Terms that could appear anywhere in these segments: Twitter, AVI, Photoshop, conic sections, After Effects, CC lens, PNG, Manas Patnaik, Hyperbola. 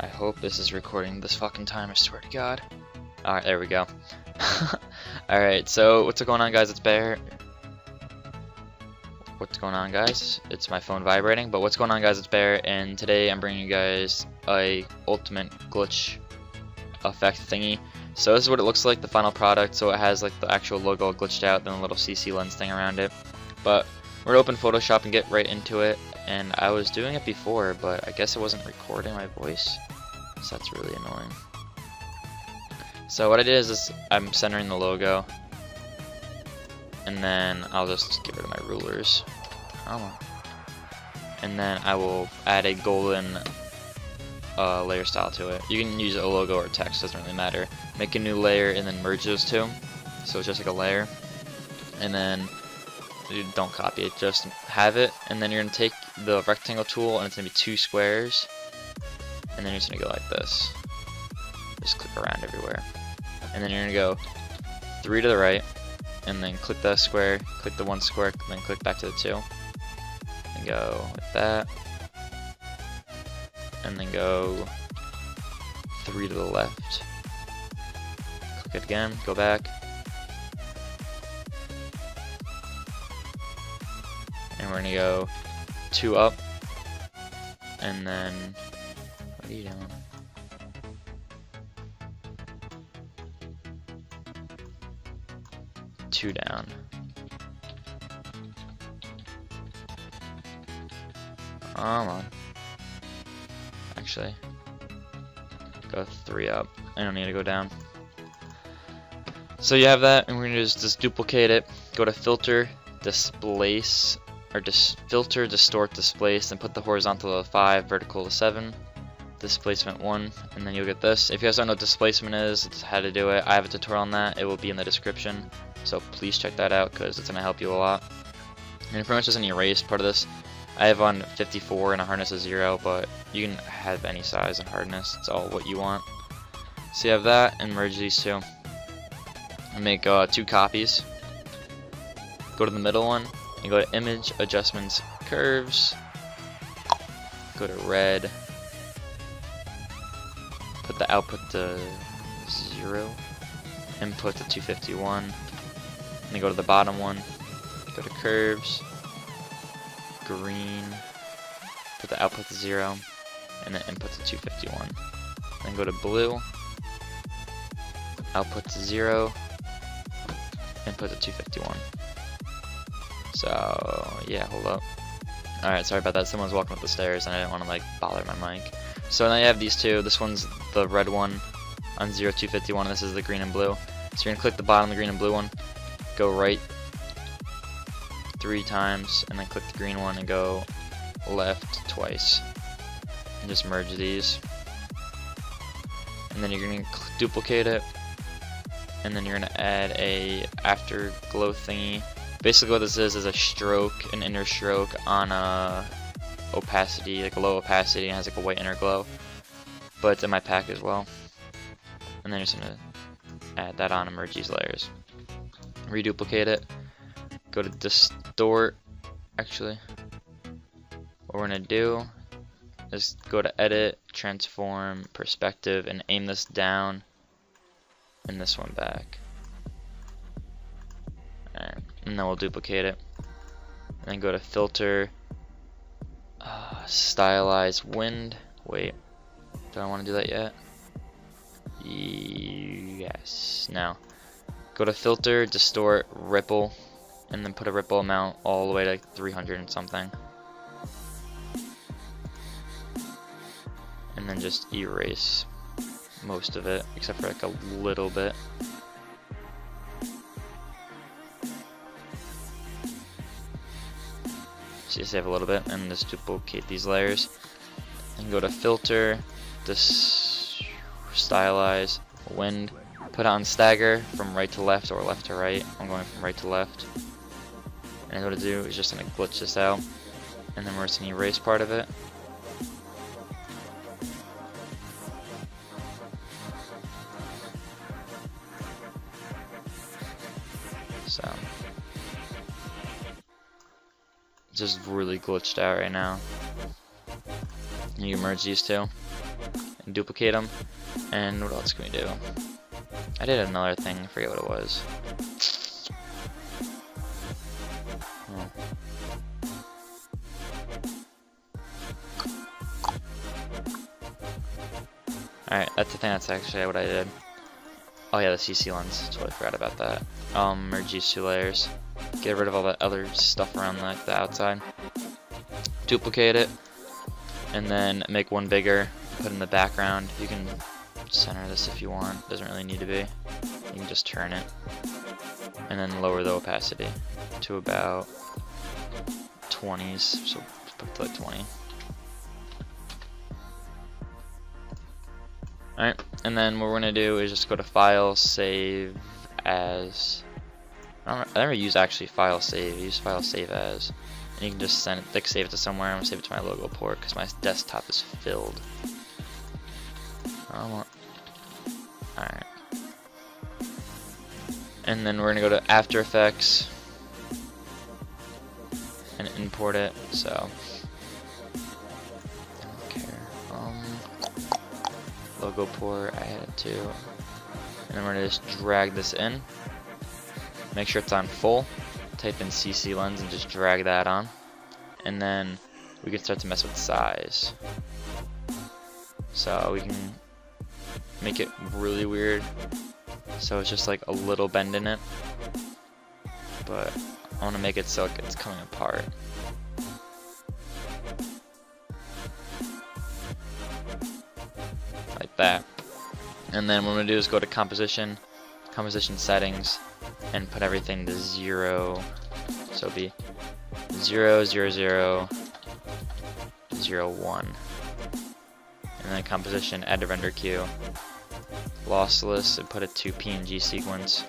I hope this is recording this fucking time, I swear to God. Alright, there we go. Alright, so what's going on, guys? It's Bear. What's going on, guys? It's my phone vibrating, but what's going on, guys? It's Bear, and today I'm bringing you guys a ultimate glitch effect thingy. So this is what it looks like, the final product. So it has like the actual logo glitched out, then a little CC lens thing around it. But we're gonna open Photoshop and get right into it. And I was doing it before, but I guess it wasn't recording my voice, so that's really annoying. So what I did is I'm centering the logo, and then I'll just get rid of my rulers. Oh. And then I will add a golden layer style to it. You can use a logo or text, doesn't really matter. Make a new layer and then merge those two, so it's just like a layer. And then you don't copy it, just have it, and then you're gonna take the rectangle tool and it's gonna be two squares, and then you're just gonna go like this, just click around everywhere, and then you're gonna go three to the right, and then click that square, click the one square, and then click back to the two, and go like that, and then go three to the left, click it again, go back. And we're gonna go two up, and then what are you doing? Two down. Come on. Actually, go three up. I don't need to go down. So you have that, and we're gonna just duplicate it. Go to filter, displace. Or just filter, distort, displace, and put the horizontal to 5, vertical to 7, displacement 1, and then you'll get this. If you guys don't know what displacement is, it's how to do it. I have a tutorial on that. It will be in the description, so please check that out because it's going to help you a lot. And it pretty much doesn't erase part of this. I have on 54 and a hardness of 0, but you can have any size and hardness. It's all what you want. So you have that, and merge these two. And make two copies. Go to the middle one. And go to image, adjustments, curves, go to red, put the output to 0, input to 251, and then go to the bottom one, go to curves, green, put the output to 0, and then input to 251, then go to blue, output to 0, input to 251. So yeah, hold up. Alright, sorry about that. Someone's walking up the stairs and I didn't want to like bother my mic. So now you have these two. This one's the red one on 0251, and this is the green and blue. So you're gonna click the bottom, the green and blue one, go right 3 times, and then click the green one and go left twice. And just merge these. And then you're gonna duplicate it. And then you're gonna add a afterglow thingy. Basically what this is a stroke, an inner stroke on a opacity, like a low opacity, and it has like a white inner glow. But it's in my pack as well. And then you're just gonna add that on and merge these layers. Reduplicate it. Go to distort. Actually, what we're gonna do is go to edit, transform, perspective, and aim this down and this one back. And then we'll duplicate it, and then go to filter, stylize wind. Wait, do I want to do that yet? Yes. Now go to filter, distort, ripple, and then put a ripple amount all the way to like 300 and something, and then just erase most of it except for like a little bit. So you save a little bit, and just duplicate these layers, and go to filter, this stylize, wind, put on stagger from right to left or left to right. I'm going from right to left, and what I do is just gonna glitch this out, and then we're just gonna erase part of it, so. Just really glitched out right now. You merge these two, and and duplicate them. And what else can we do? I did another thing, I forget what it was. Alright, that's the thing, that's actually what I did. Oh yeah, the CC lens, totally forgot about that. Merge these two layers. Get rid of all that other stuff around like the outside. Duplicate it, and then make one bigger, put in the background. You can center this if you want, doesn't really need to be. You can just turn it, and then lower the opacity to about 20s, so put it to like 20. Alright, and then what we're gonna do is just go to File, Save As. I never use actually File Save, I use File Save As. And you can just send it, like save it to somewhere. I'm gonna save it to my logo port because my desktop is filled. Alright. And then we're gonna go to After Effects and import it. So. Logo port, I had it too. And then we're gonna just drag this in. Make sure it's on full. Type in CC lens and just drag that on. And then we can start to mess with size. So we can make it really weird. So it's just like a little bend in it. But I wanna make it so it's coming apart. That, and then what I'm gonna do is go to composition settings, and put everything to 0. So it'll be 0, 0, 0, 0, 1, and then composition, add to render queue, lossless, and put it to PNG sequence,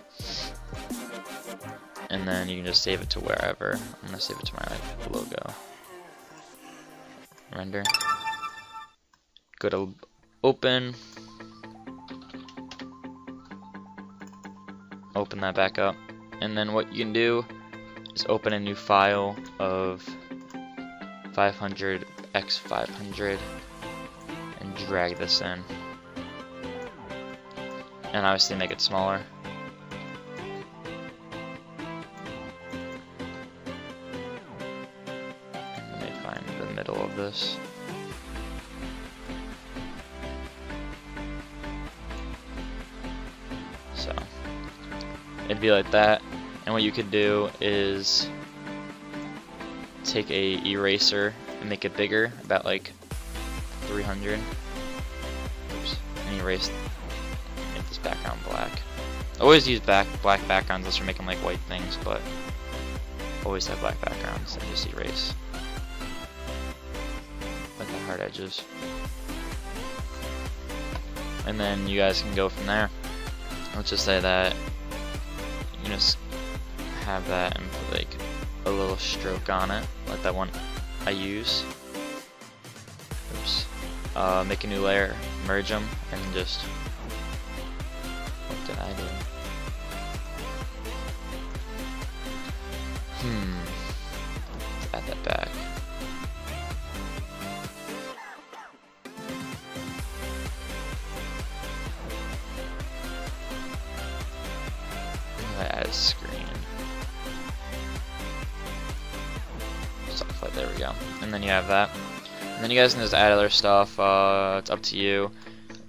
and then you can just save it to wherever. I'm gonna save it to my like, logo. Render. Go to open that back up, and then what you can do is open a new file of 500 x 500 and drag this in, and obviously make it smaller. Let me find the middle of this. So it'd be like that, and what you could do is take a eraser and make it bigger, about like 300. Oops, and erase. Make this background black. I always use black backgrounds unless you're making like white things, but always have black backgrounds and just erase like the hard edges, and then you guys can go from there. Let's just say that you just have that and put like a little stroke on it, like that one I use. Oops. Make a new layer, merge them, and just. What did I do? Let's add that back. As screen. Stuff like, there we go. And then you have that. And then you guys can just add other stuff. It's up to you.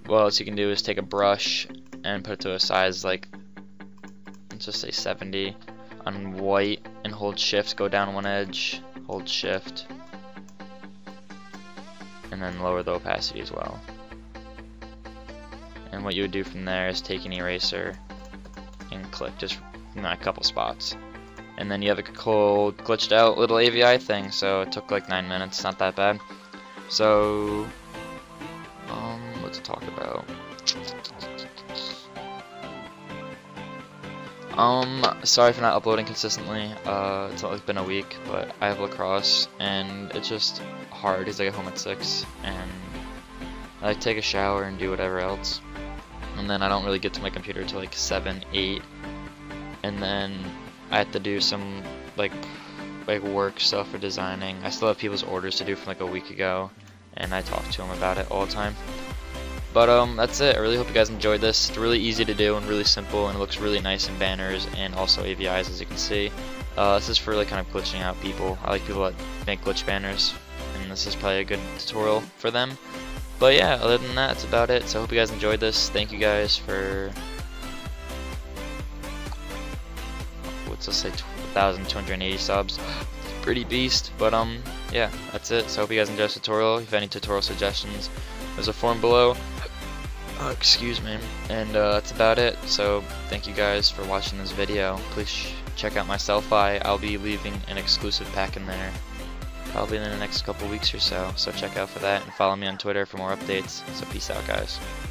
What else you can do is take a brush and put it to a size like, let's just say 70 on white, and hold shift, go down one edge, hold shift, and then lower the opacity as well. And what you would do from there is take an eraser and click just a couple spots, and then you have a cool glitched out little AVI thing. So it took like 9 minutes, not that bad. So let's talk about sorry for not uploading consistently. It's only been a week, but I have lacrosse and it's just hard because I get home at 6 and I like take a shower and do whatever else, and then I don't really get to my computer till like 7, 8, and then I have to do some like work stuff for designing. I still have people's orders to do from like a week ago, and I talk to them about it all the time. But that's it. I really hope you guys enjoyed this. It's really easy to do and really simple, and it looks really nice in banners and also AVIs, as you can see. This is for like kind of glitching out people. I like people that make glitch banners, and this is probably a good tutorial for them. But yeah, other than that, that's about it. So I hope you guys enjoyed this. Thank you guys for, let's say, 1,280 subs. Pretty beast. But yeah, that's it. So I hope you guys enjoyed this tutorial. If you have any tutorial suggestions, there's a form below. Excuse me. And that's about it. So thank you guys for watching this video. Please check out my selfie. I'll be leaving an exclusive pack in there probably in the next couple weeks or so. So check out for that, and follow me on Twitter for more updates. So peace out, guys.